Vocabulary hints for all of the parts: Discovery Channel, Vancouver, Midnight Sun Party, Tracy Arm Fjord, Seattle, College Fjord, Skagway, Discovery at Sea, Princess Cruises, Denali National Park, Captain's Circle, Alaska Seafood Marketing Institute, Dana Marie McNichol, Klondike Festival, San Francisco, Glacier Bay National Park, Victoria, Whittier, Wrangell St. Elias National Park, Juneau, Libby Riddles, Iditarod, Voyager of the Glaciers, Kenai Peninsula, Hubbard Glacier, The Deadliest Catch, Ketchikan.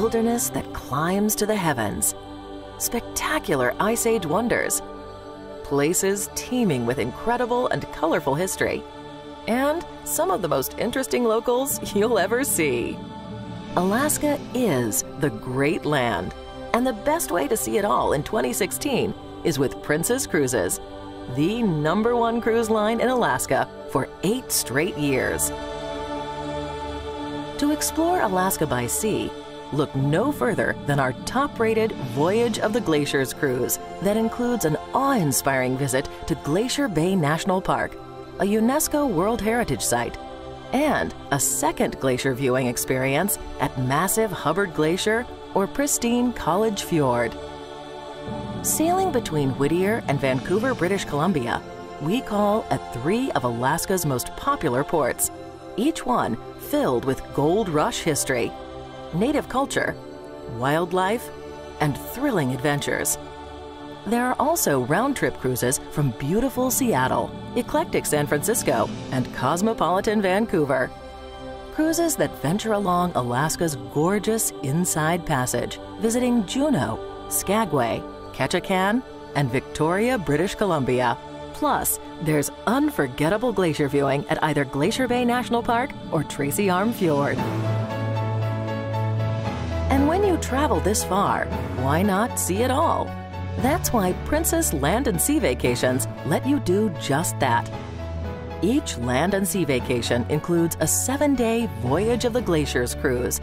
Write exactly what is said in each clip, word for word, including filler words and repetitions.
wilderness that climbs to the heavens, spectacular Ice Age wonders, places teeming with incredible and colorful history, and some of the most interesting locals you'll ever see. Alaska is the great land, and the best way to see it all in twenty sixteen is with Princess Cruises, the number one cruise line in Alaska for eight straight years. To explore Alaska by sea, look no further than our top-rated Voyage of the Glaciers cruise that includes an awe-inspiring visit to Glacier Bay National Park, a UNESCO World Heritage Site, and a second glacier viewing experience at massive Hubbard Glacier or pristine College Fjord. Sailing between Whittier and Vancouver, British Columbia, we call at three of Alaska's most popular ports, each one filled with gold rush history, native culture, wildlife, and thrilling adventures. There are also round-trip cruises from beautiful Seattle, eclectic San Francisco, and cosmopolitan Vancouver. Cruises that venture along Alaska's gorgeous Inside Passage, visiting Juneau, Skagway, Ketchikan, and Victoria, British Columbia. Plus, there's unforgettable glacier viewing at either Glacier Bay National Park or Tracy Arm Fjord. And when you travel this far, why not see it all? That's why Princess Land and Sea Vacations let you do just that. Each Land and Sea Vacation includes a seven-day Voyage of the Glaciers cruise,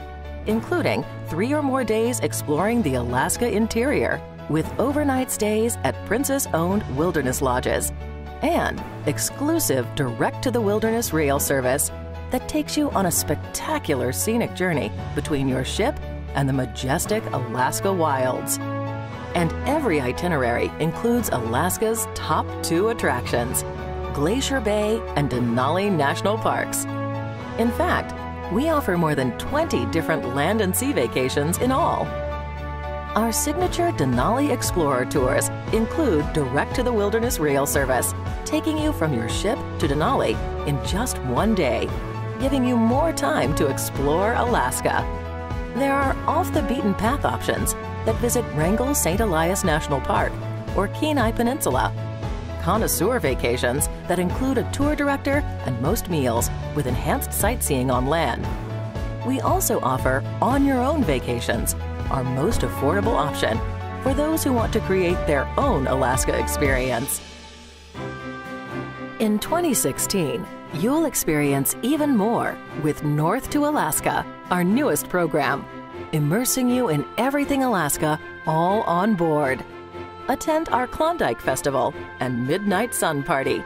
including three or more days exploring the Alaska interior, with overnight stays at Princess-owned wilderness lodges, and exclusive direct-to-the-wilderness rail service that takes you on a spectacular scenic journey between your ship and the majestic Alaska wilds. And every itinerary includes Alaska's top two attractions, Glacier Bay and Denali National Parks. In fact, we offer more than twenty different land and sea vacations in all. Our signature Denali Explorer Tours include direct-to-the-wilderness rail service, taking you from your ship to Denali in just one day, giving you more time to explore Alaska. There are off-the-beaten-path options that visit Wrangell Saint Elias National Park or Kenai Peninsula, connoisseur vacations that include a tour director and most meals with enhanced sightseeing on land. We also offer on-your-own vacations, our most affordable option for those who want to create their own Alaska experience. In twenty sixteen, you'll experience even more with North to Alaska, our newest program, immersing you in everything Alaska, all on board. Attend our Klondike Festival and Midnight Sun Party.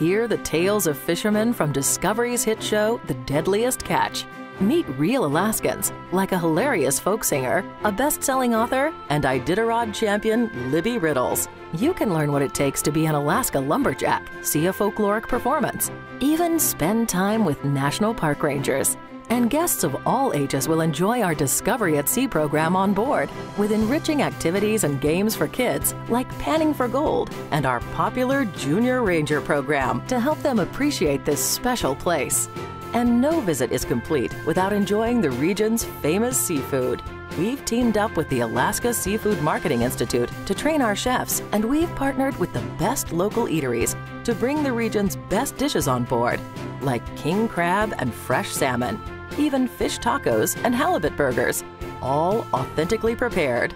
Hear the tales of fishermen from Discovery's hit show, The Deadliest Catch. Meet real Alaskans, like a hilarious folk singer, a best-selling author, and Iditarod champion, Libby Riddles. You can learn what it takes to be an Alaska lumberjack, see a folkloric performance, even spend time with national park rangers. And guests of all ages will enjoy our Discovery at Sea program on board, with enriching activities and games for kids, like Panning for Gold and our popular Junior Ranger program to help them appreciate this special place. And no visit is complete without enjoying the region's famous seafood. We've teamed up with the Alaska Seafood Marketing Institute to train our chefs, and we've partnered with the best local eateries to bring the region's best dishes on board, like king crab and fresh salmon, even fish tacos and halibut burgers, all authentically prepared.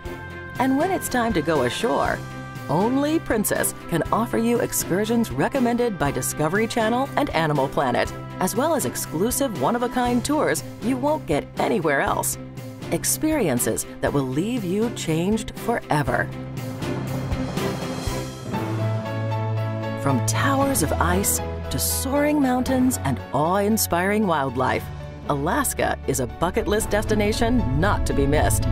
And when it's time to go ashore, only Princess can offer you excursions recommended by Discovery Channel and Animal Planet, as well as exclusive one-of-a-kind tours you won't get anywhere else. Experiences that will leave you changed forever. From towers of ice to soaring mountains and awe-inspiring wildlife, Alaska is a bucket list destination not to be missed.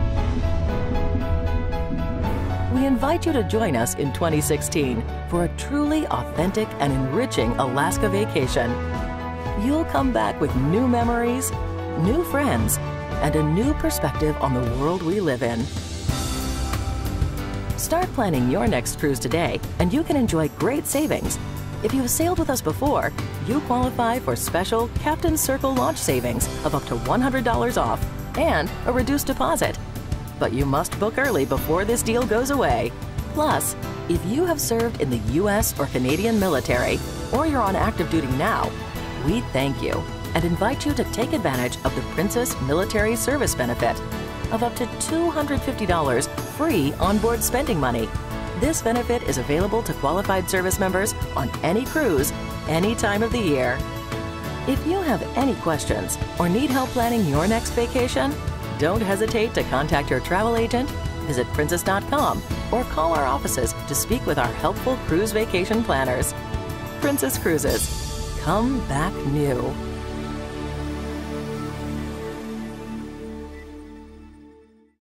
We invite you to join us in twenty sixteen for a truly authentic and enriching Alaska vacation. You'll come back with new memories, new friends, and a new perspective on the world we live in. Start planning your next cruise today, and you can enjoy great savings. If you've sailed with us before, you qualify for special Captain's Circle launch savings of up to one hundred dollars off, and a reduced deposit. But you must book early before this deal goes away. Plus, if you have served in the U S or Canadian military, or you're on active duty now, we thank you and invite you to take advantage of the Princess Military Service Benefit of up to two hundred fifty dollars free onboard spending money. This benefit is available to qualified service members on any cruise, any time of the year. If you have any questions or need help planning your next vacation, don't hesitate to contact your travel agent, visit princess dot com, or call our offices to speak with our helpful cruise vacation planners. Princess Cruises. Come back new.